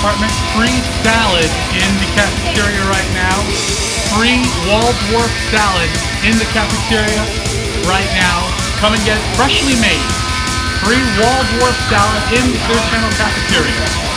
Apartment 3 salad in the cafeteria right now. Free Waldwarf salad in the cafeteria right now. Come and get it freshly made. Free Waldwarf salad in the Clear Channel cafeteria.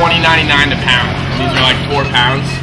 $20.99 a pound. These are like 4 pounds.